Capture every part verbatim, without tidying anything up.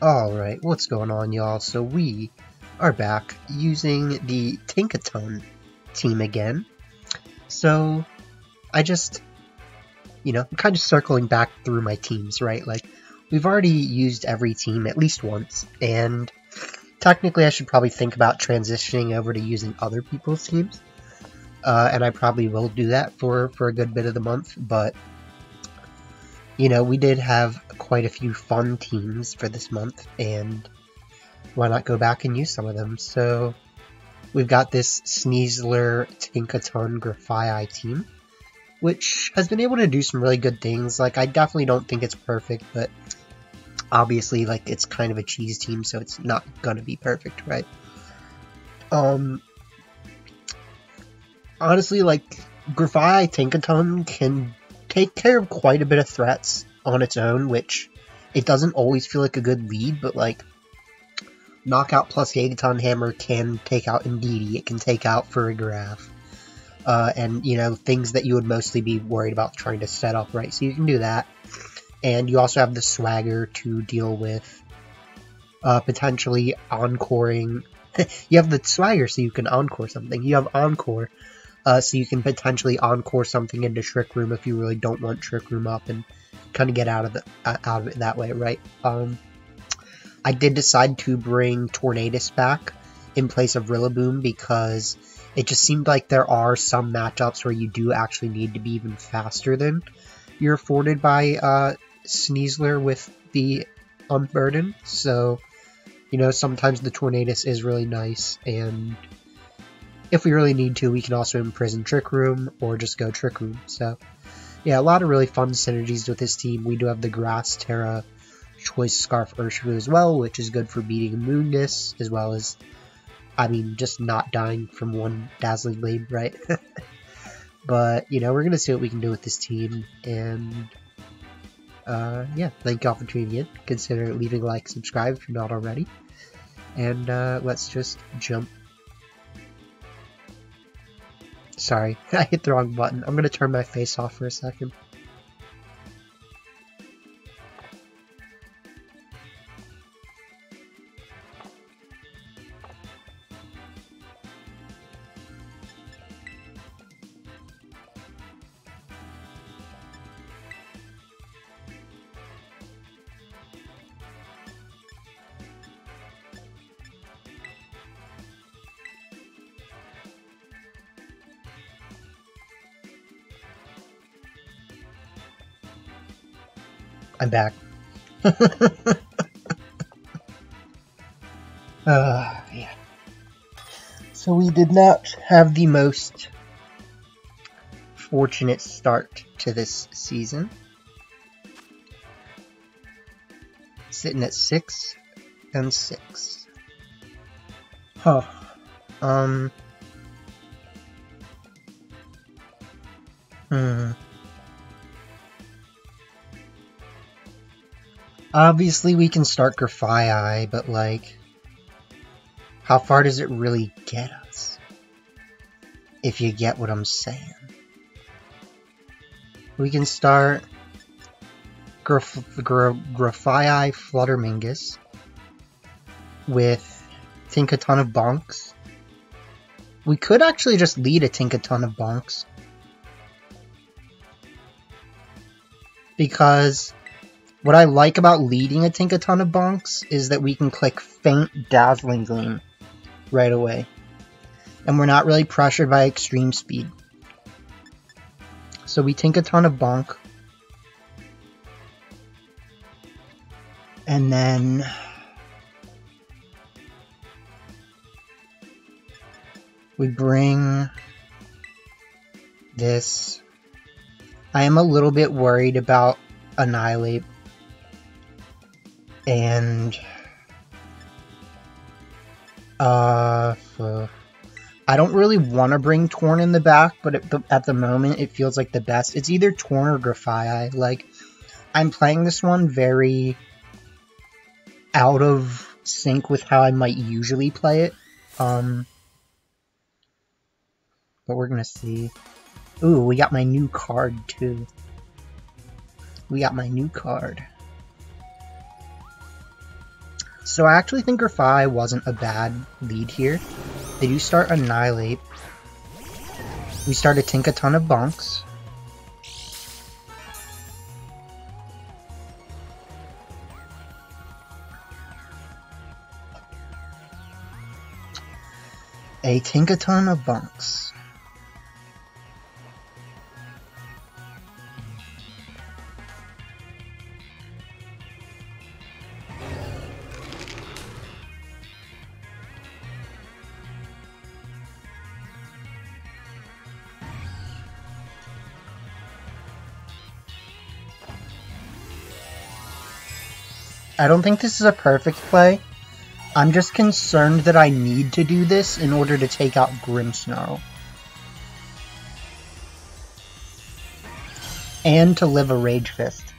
Alright, what's going on, y'all? So we are back using the Tinkaton team again. So I just, you know, I'm kind of circling back through my teams, right? Like, we've already used every team at least once, and technically I should probably think about transitioning over to using other people's teams. Uh, and I probably will do that for, for a good bit of the month, but you know, we did have quite a few fun teams for this month, and why not go back and use some of them? So we've got this Sneasler, Tinkaton, Grafaiai team, which has been able to do some really good things. Like, I definitely don't think it's perfect, but obviously, like, it's kind of a cheese team, so it's not gonna be perfect, right? Um, honestly, like, Grafaiai Tinkaton can take care of quite a bit of threats on its own, which it doesn't always feel like a good lead, but like Knockout plus Gigaton Hammer can take out Indeedee, it can take out Ferrothorn, uh, and you know, things that you would mostly be worried about trying to set up, right? So you can do that, and you also have the Swagger to deal with uh, potentially encoring. You have the Swagger so you can encore something, you have Encore. Uh, so you can potentially encore something into Trick Room if you really don't want Trick Room up, and kind of get out of the uh, out of it that way, right? Um, I did decide to bring Tornadus back in place of Rillaboom because it just seemed like there are some matchups where you do actually need to be even faster than you're afforded by uh, Sneasler with the Unburden. So, you know, sometimes the Tornadus is really nice, and if we really need to, we can also imprison Trick Room or just go Trick Room. So, yeah, a lot of really fun synergies with this team. We do have the Grass Terra Choice Scarf Urshifu as well, which is good for beating Moonness, as well as, I mean, just not dying from one Dazzling Blade, right? But, you know, we're going to see what we can do with this team. And, uh, yeah, thank y'all for tuning in. Consider leaving a like, subscribe if you're not already. And uh, let's just jump. Sorry, I hit the wrong button. I'm gonna turn my face off for a second. I'm back. uh, yeah. So we did not have the most fortunate start to this season. Sitting at six and six. Huh. Um. Hmm. Obviously, we can start Grafaiai, but, like, how far does it really get us? If you get what I'm saying. We can start Graf Graf Grafaiai Flutter Mingus with Tinkaton of Bonks. We could actually just lead a Tinkaton of Bonks. Because what I like about leading a Tinkaton of Bonks is that we can click Faint Dazzling Gleam right away. And we're not really pressured by extreme speed. So we Tinkaton of Bonk. And then we bring this. I am a little bit worried about Annihilape. And uh, so I don't really want to bring Torn in the back, but at the, at the moment it feels like the best. It's either Torn or Grafaiai. Like, I'm playing this one very out of sync with how I might usually play it. Um, but we're gonna see. Ooh, we got my new card too. We got my new card. So I actually think Grafaiai wasn't a bad lead here. They do start Annihilape. We start a Tinkaton of Bonks. A Tinkaton of Bonks. I don't think this is a perfect play. I'm just concerned that I need to do this in order to take out Grimmsnarl. And to live a Rage Fist.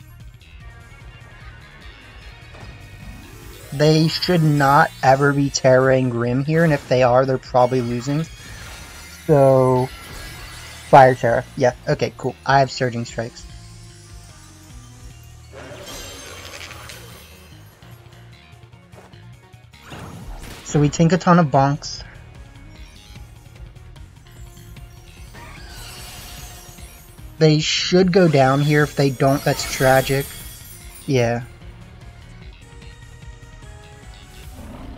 They should not ever be Terra and Grimm here, and if they are, they're probably losing. So... Fire Terra. Yeah, okay, cool. I have Surging Strikes. So we Tinkaton of Bonks. They should go down here. If they don't, that's tragic. Yeah.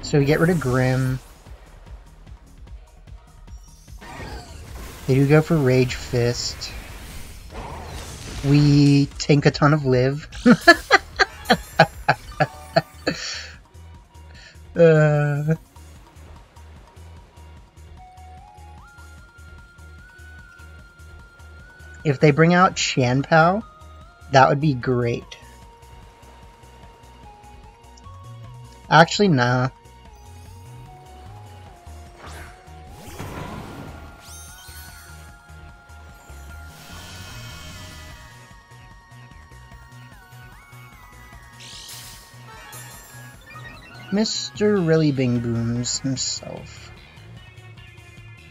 So we get rid of Grimm. They do go for Rage Fist. We Tinkaton of Live. Uh, if they bring out Chien-Pao, that would be great. Actually, nah. Mister Really Bing Booms himself.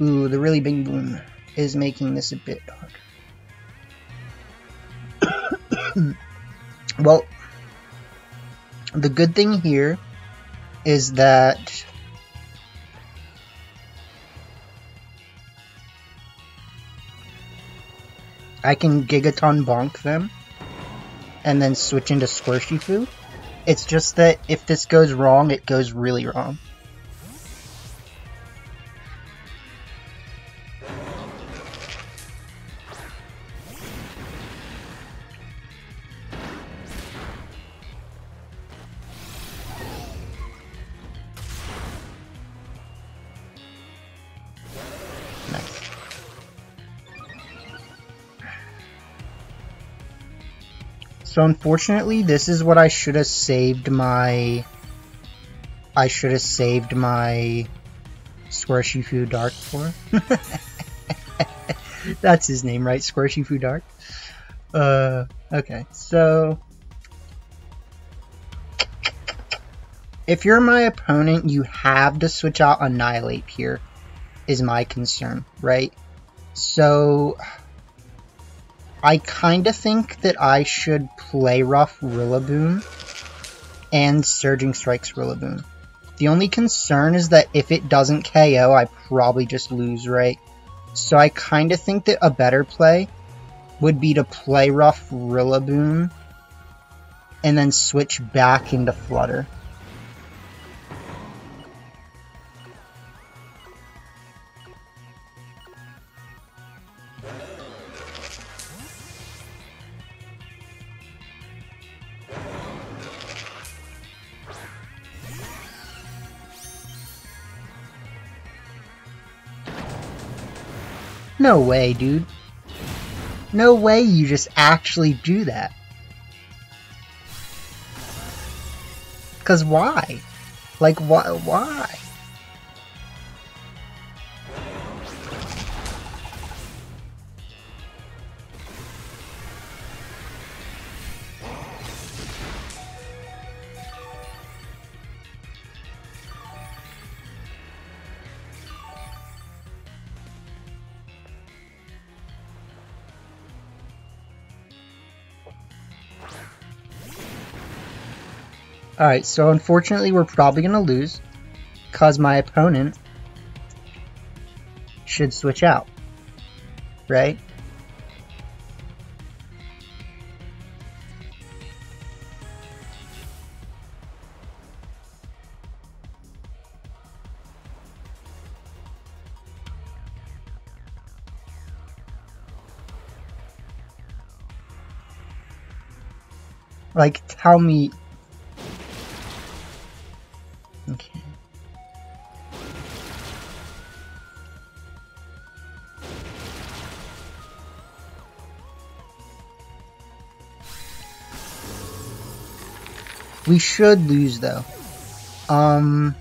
Ooh, the Really Bing Boom is making this a bit hard. Well, the good thing here is that I can Gigaton Bonk them and then switch into Urshifu. It's just that if this goes wrong, it goes really wrong. So unfortunately, this is what I should have saved my... I should have saved my... Squareshifu Dark for. That's his name, right? Squareshifu Dark? Uh, okay, so... If you're my opponent, you have to switch out Annihilape here, is my concern, right? So... I kinda think that I should Play Rough Rillaboom and Surging Strikes Rillaboom. The only concern is that if it doesn't K O, I probably just lose, right? So I kinda think that a better play would be to Play Rough Rillaboom and then switch back into Flutter. No way, dude. No way you just actually do that. Cause why? Like, why? Why? Alright, so unfortunately we're probably going to lose, because my opponent should switch out, right? Like, tell me. Okay. We should lose, though. Um.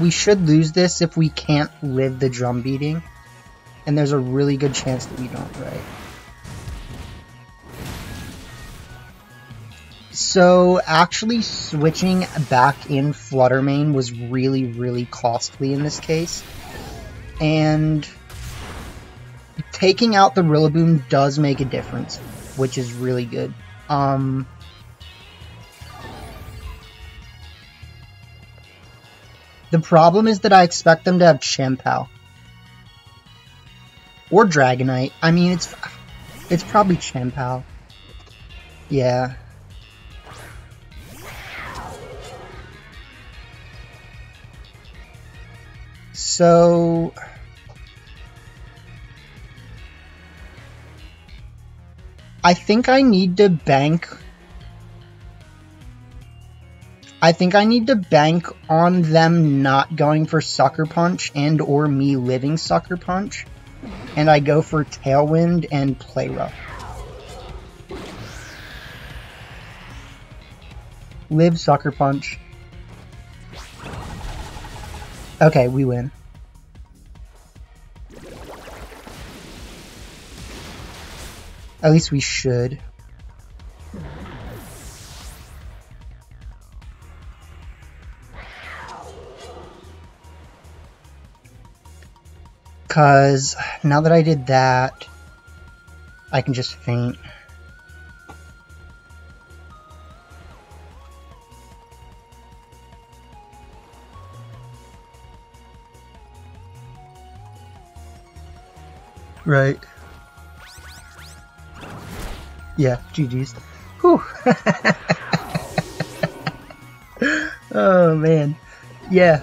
We should lose this if we can't live the drum beating. And there's a really good chance that we don't, right? So actually switching back in Fluttermane was really, really costly in this case. And taking out the Rillaboom does make a difference, which is really good. Um, the problem is that I expect them to have Chien-Pao. Or Dragonite. I mean, it's, it's probably Chien-Pao. Yeah. So, I think I need to bank, I think I need to bank on them not going for Sucker Punch and or me living Sucker Punch, and I go for Tailwind and Play Rough. Live Sucker Punch. Okay, we win. At least we should. Cause now that I did that, I can just faint. Right. Yeah, G G's. Whew. Oh, man. Yeah.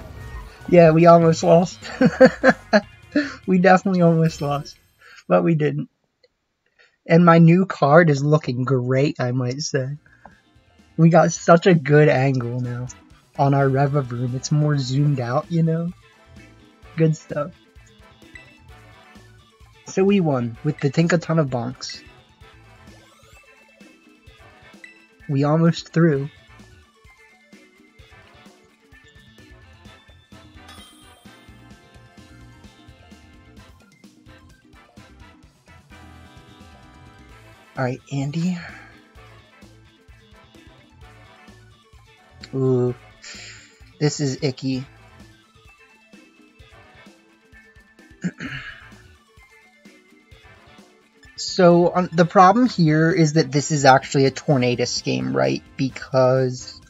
Yeah, we almost lost. We definitely almost lost. But we didn't. And my new card is looking great, I might say. We got such a good angle now on our Revavroom. It's more zoomed out, you know? Good stuff. So we won with the Tinkaton of Bonks. We almost threw. Alright, Andy. Ooh. This is icky. So, um, the problem here is that this is actually a Tornadus game, right? Because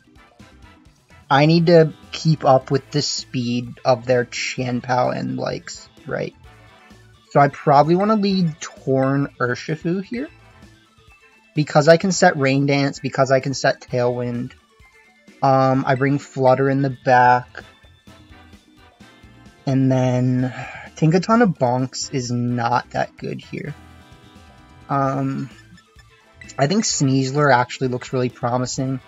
I need to keep up with the speed of their Chien-Pao and likes, right? So I probably want to lead Torn Urshifu here. Because I can set Rain Dance, because I can set Tailwind. Um, I bring Flutter in the back. And then Tinkaton of Bonks is not that good here. Um, I think Sneasler actually looks really promising,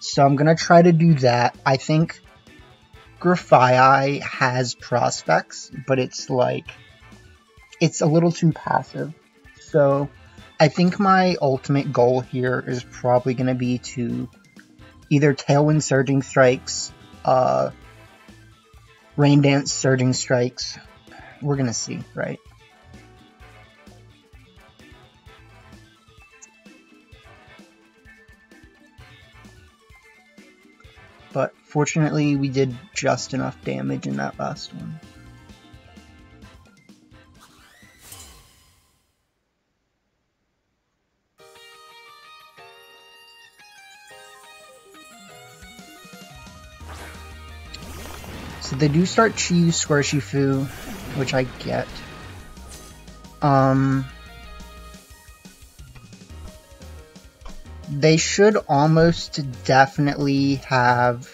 so I'm gonna try to do that. I think Grafaiai has prospects, but it's like, it's a little too passive. So I think my ultimate goal here is probably gonna be to either Tailwind Surging Strikes, uh, Rain Dance Surging Strikes. We're gonna see, right? But fortunately, we did just enough damage in that last one. So they do start Chi Squareshifu, which I get. Um, they should almost definitely have,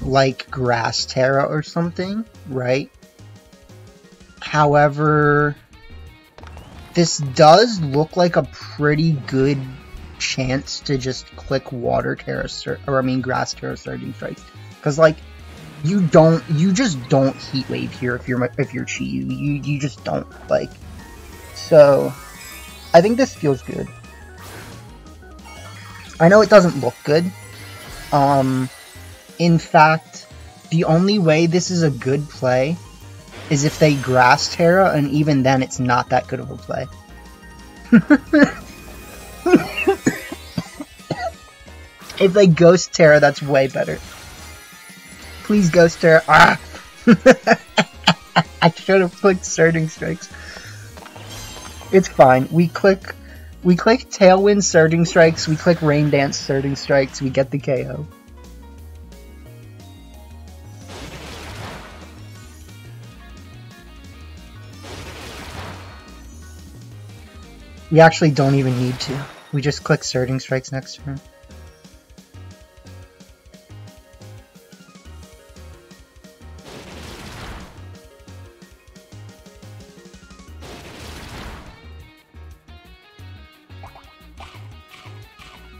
like, Grass Terra or something, right? However, this does look like a pretty good chance to just click Water Terra, or I mean Grass Terra Surging Strikes, because like you don't, you just don't Heat Wave here if you're if you're Chiyu, you you just don't like. So I think this feels good. I know it doesn't look good. Um, in fact, the only way this is a good play is if they Grass Terra, and even then it's not that good of a play. If they Ghost Terra, that's way better. Please Ghost Terra. Ah! I should have clicked Surging Strikes. It's fine. We click, we click Tailwind Surging Strikes. We click Rain Dance Surging Strikes. We get the K O. We actually don't even need to. We just click Surging Strikes next turn.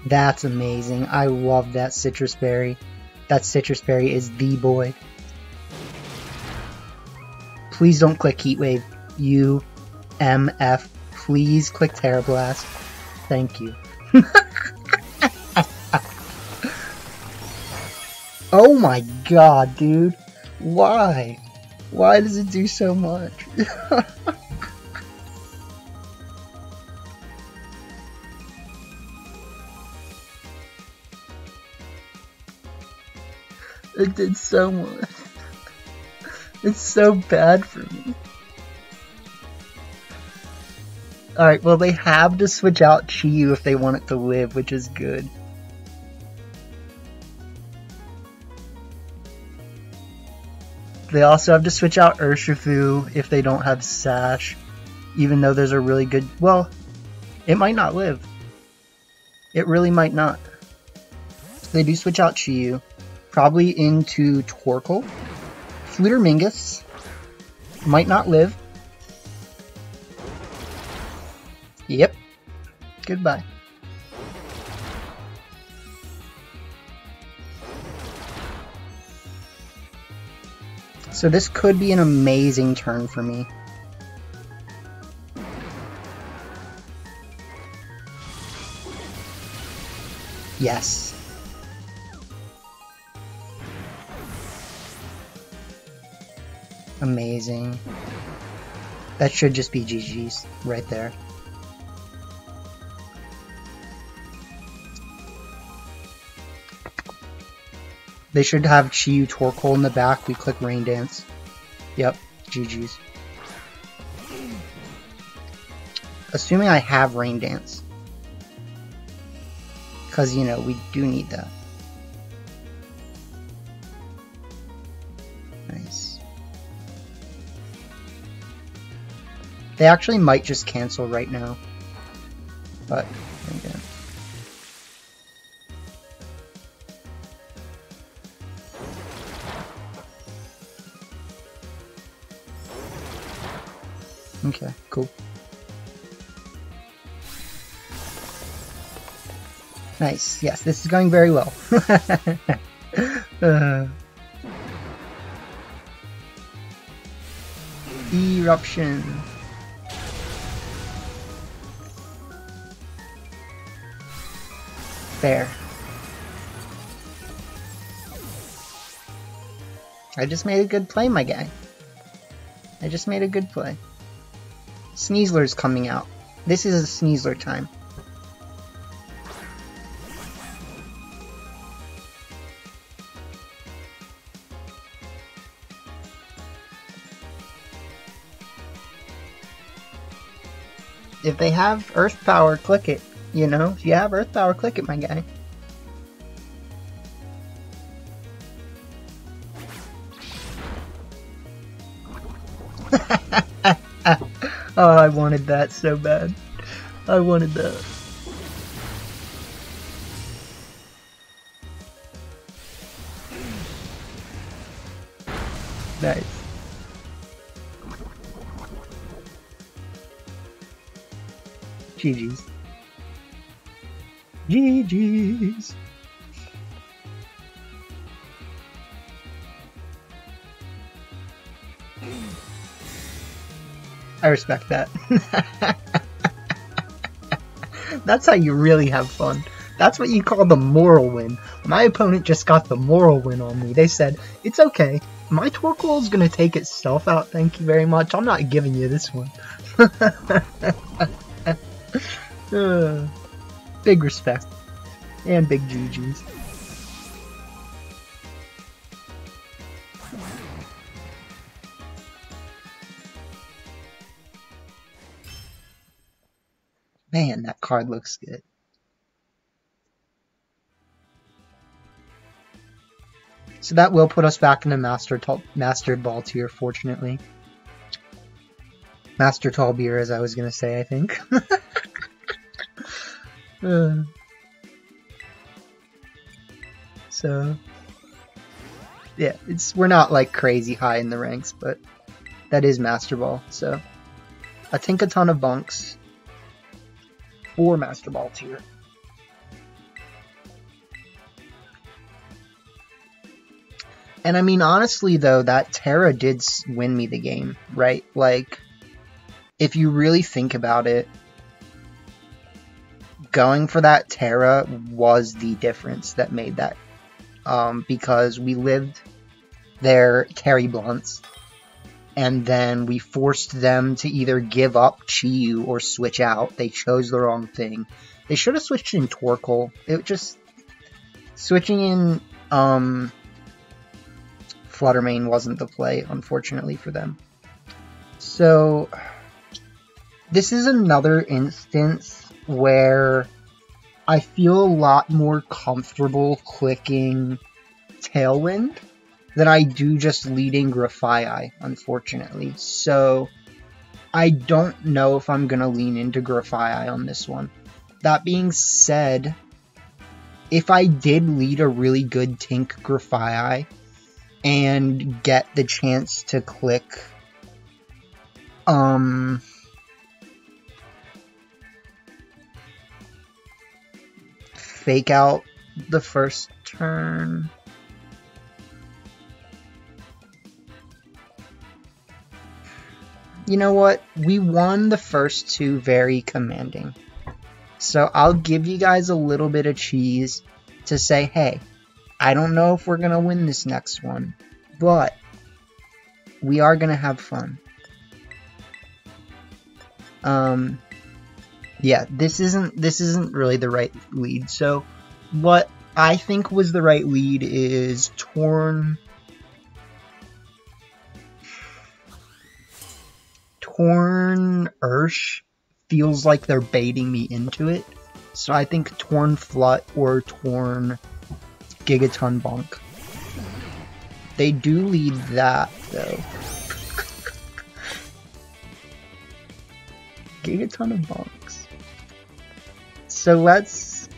That's amazing. I love that Citrus Berry. That Citrus Berry is the boy. Please don't click Heat Wave. You M F. Please click Terra Blast. Thank you. Oh my god, dude. Why? Why does it do so much? It did so much. It's so bad for me. Alright, well they have to switch out Chiyu if they want it to live, which is good. They also have to switch out Urshifu if they don't have Sash, even though there's a really good... well, it might not live. It really might not. They do switch out Chiyu, probably into Torkoal. Flutter Mingus might not live. Yep. Goodbye. So this could be an amazing turn for me. Yes. Amazing. That should just be G G's right there. They should have Chiyu Torkoal in the back. We click Rain Dance. Yep, G G's. Assuming I have Rain Dance. Because, you know, we do need that. Nice. They actually might just cancel right now. But, Rain Dance. Okay, cool. Nice. Yes, this is going very well. uh. Eruption. There. I just made a good play, my guy. I just made a good play. Sneasler's coming out. This is a Sneasler time. If they have Earth Power, click it. You know, if you have Earth Power, click it, my guy. Oh, I wanted that so bad. I wanted that. Nice. G G's. G G's. I respect that. That's how you really have fun. That's what you call the moral win. My opponent just got the moral win on me. They said, it's okay. My Torkoal's gonna take itself out, thank you very much. I'm not giving you this one. uh, big respect. And big G G's. Man, that card looks good. So that will put us back in the Master, Master Ball tier, fortunately. Master Tall Beer, as I was going to say, I think. uh, so, yeah, it's we're not like crazy high in the ranks, but that is Master Ball. So, I think a ton of bunks for Master Ball tier. And I mean, honestly, though, that Terra did win me the game, right? Like, if you really think about it, going for that Terra was the difference that made that. Um, because we lived their Terry Blunts, and then we forced them to either give up Chiyu or switch out. They chose the wrong thing. They should have switched in Torkoal. It just... Switching in... Um, Fluttermane wasn't the play, unfortunately, for them. So, this is another instance where I feel a lot more comfortable clicking Tailwind than I do just leading Grafaiai, unfortunately. So, I don't know if I'm going to lean into Grafaiai on this one. That being said, if I did lead a really good Tink Grafaiai, and get the chance to click, um, Fake Out the first turn. You know what? We won the first two very commanding. So I'll give you guys a little bit of cheese to say, hey, I don't know if we're going to win this next one, but we are going to have fun. Um, yeah, this isn't, this isn't really the right lead. So what I think was the right lead is Torn... Torn Ursh feels like they're baiting me into it. So I think Torn Flut or Torn... Gigaton Bonk. They do lead that, though. Gigaton of Bonks. So let's...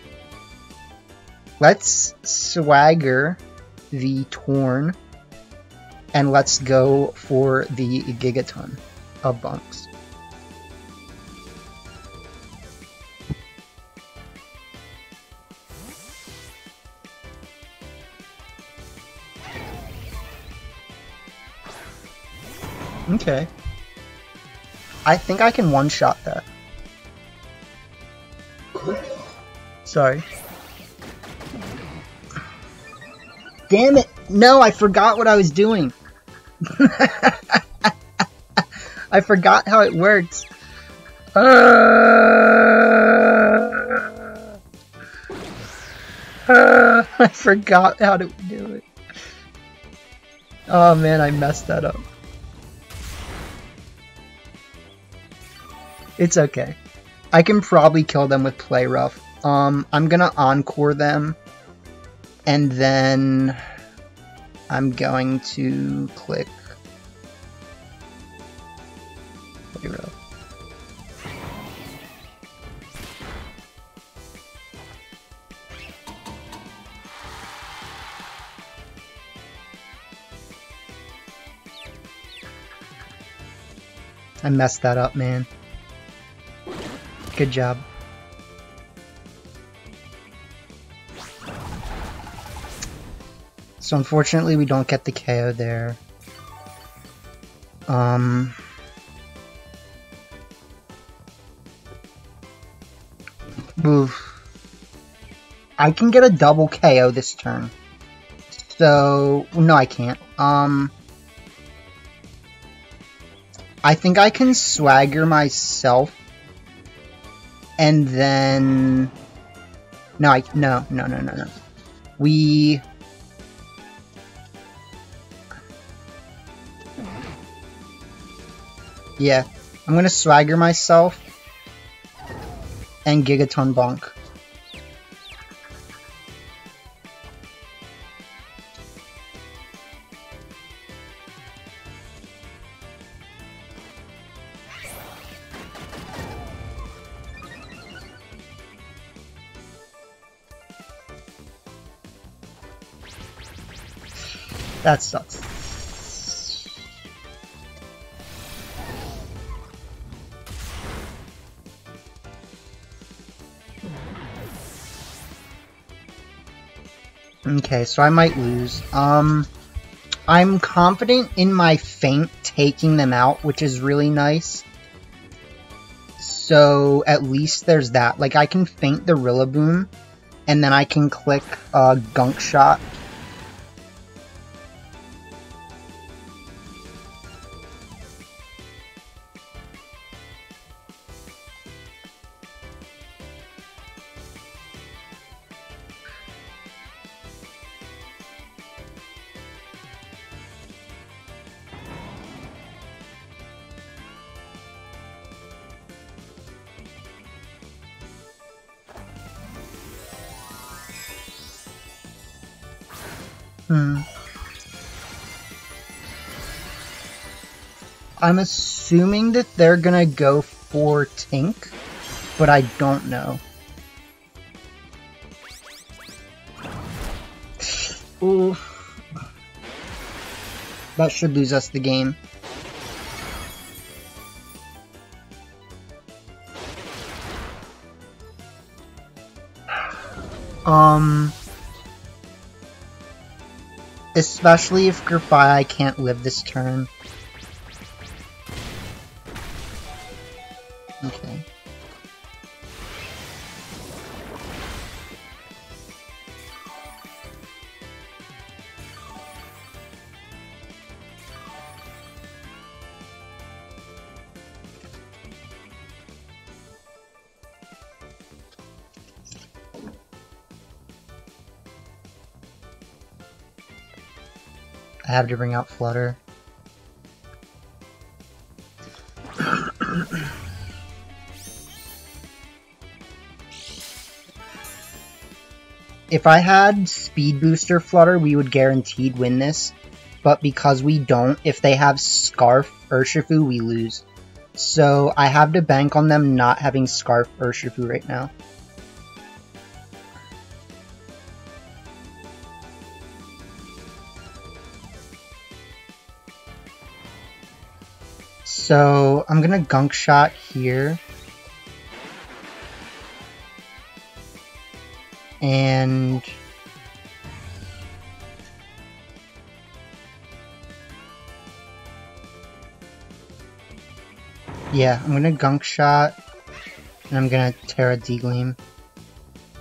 Let's swagger the Torn, and let's go for the Gigaton of Bonks. Okay. I think I can one-shot that. Sorry. Damn it! No, I forgot what I was doing! I forgot how it works. Uh, uh, I forgot how to do it. Oh man, I messed that up. It's okay. I can probably kill them with Play Rough. Um, I'm gonna Encore them. And then... I'm going to click... fucking rough. I messed that up, man. Good job. So unfortunately we don't get the K O there. Um, oof. I can get a double K O this turn. So no, I can't. Um, I think I can swagger myself, and then no, I no no no no no. We. Yeah, I'm gonna swagger myself and Gigaton bonk. That sucks. Okay, so I might lose. Um, I'm confident in my feint taking them out, which is really nice. So at least there's that. Like, I can feint the Rillaboom, and then I can click uh, Gunk Shot. I'm assuming that they're gonna go for Tink, but I don't know. Ooh. That should lose us the game. Um... Especially if Grafaiai can't live this turn. Okay. I have to bring out Flutter. If I had Speed Booster Flutter, we would guaranteed win this, but because we don't, if they have Scarf Urshifu, we lose. So I have to bank on them not having Scarf Urshifu right now. So I'm gonna Gunk Shot here. And yeah, I'm gonna Gunk Shot and I'm gonna Terra D Gleam.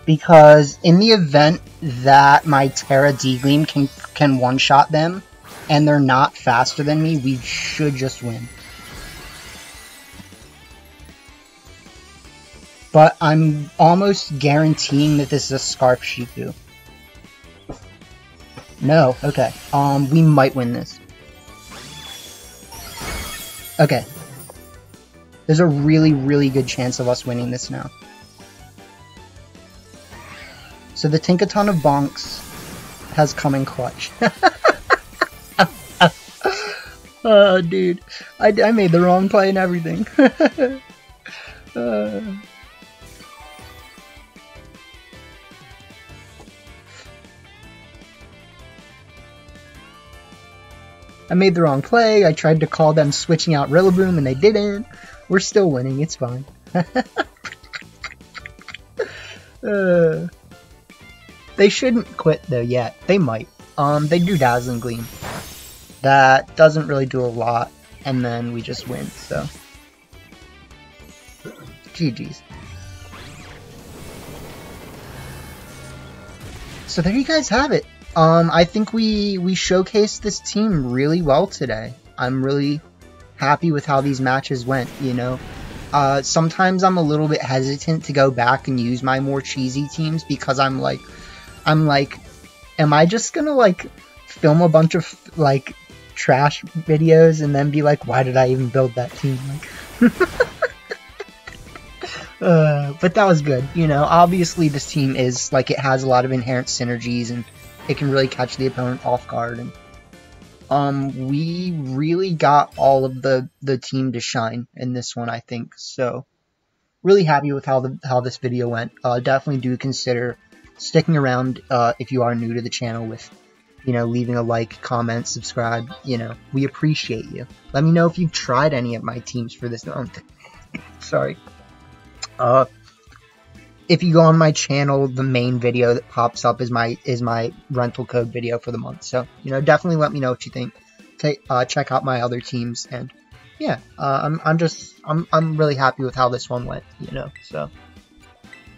Because in the event that my Terra D Gleam can can one shot them and they're not faster than me, we should just win. But I'm almost guaranteeing that this is a Scarf Shifu. No, okay. Um, we might win this. Okay. There's a really, really good chance of us winning this now. So the Tinkaton of Bonks has come in clutch. Uh, dude, I, I made the wrong play and everything. uh. I made the wrong play. I tried to call them switching out Rillaboom and they didn't. We're still winning. It's fine. uh, they shouldn't quit though yet. They might. Um, they do Dazzling Gleam. That doesn't really do a lot, and then we just win. So, G Gs's. So there you guys have it. Um, I think we, we showcased this team really well today. I'm really happy with how these matches went, you know. Uh, sometimes I'm a little bit hesitant to go back and use my more cheesy teams because I'm like, I'm like, am I just gonna like film a bunch of like trash videos and then be like, why did I even build that team? Like, uh, but that was good, you know. Obviously this team is like, it has a lot of inherent synergies and it can really catch the opponent off guard, and um, we really got all of the the team to shine in this one, I think. So, really happy with how the how this video went. Uh, definitely do consider sticking around uh, if you are new to the channel, with, you know, leaving a like, comment, subscribe. You know, we appreciate you. Let me know if you've tried any of my teams for this month. Sorry. Uh. If you go on my channel, the main video that pops up is my is my rental code video for the month. So, you know, definitely let me know what you think. Take, uh, check out my other teams, and yeah, uh, I'm I'm just I'm I'm really happy with how this one went. You know, so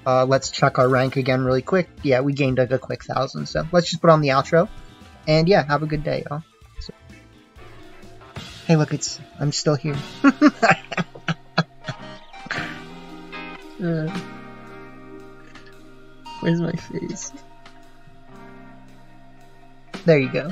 uh, let's check our rank again really quick. Yeah, we gained like a quick thousand. So let's just put on the outro, and yeah, have a good day, y'all. So, hey, look, it's I'm still here. uh, Where's my face? There you go.